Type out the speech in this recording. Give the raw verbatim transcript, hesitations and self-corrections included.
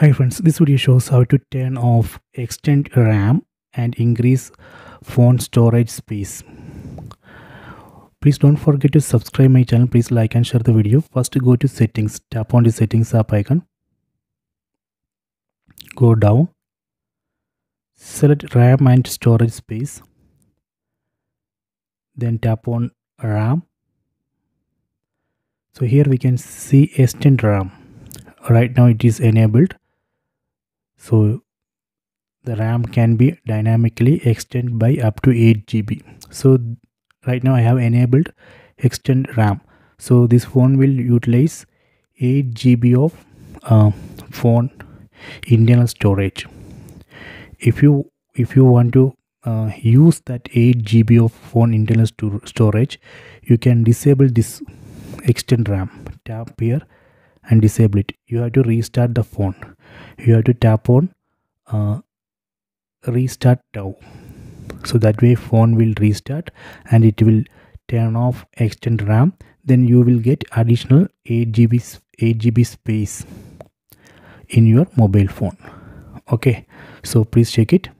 Hi friends, this video shows how to turn off extend RAM and increase phone storage space. Please don't forget to subscribe my channel. Please like and share the video. First go to settings, tap on the settings app icon, go down, select RAM and storage space, then tap on RAM. So here we can see extend RAM. Right now it is enabled, so the RAM can be dynamically extended by up to eight G B. So right now I have enabled extend RAM, so this phone will utilize eight G B of uh, phone internal storage. If you if you want to uh, use that eight G B of phone internal sto storage, you can disable this extend RAM. Tap here and disable it. You have to restart the phone. You have to tap on uh, restart now, so that way phone will restart and it will turn off extend RAM. Then you will get additional eight G B space in your mobile phone. Okay, so please check it.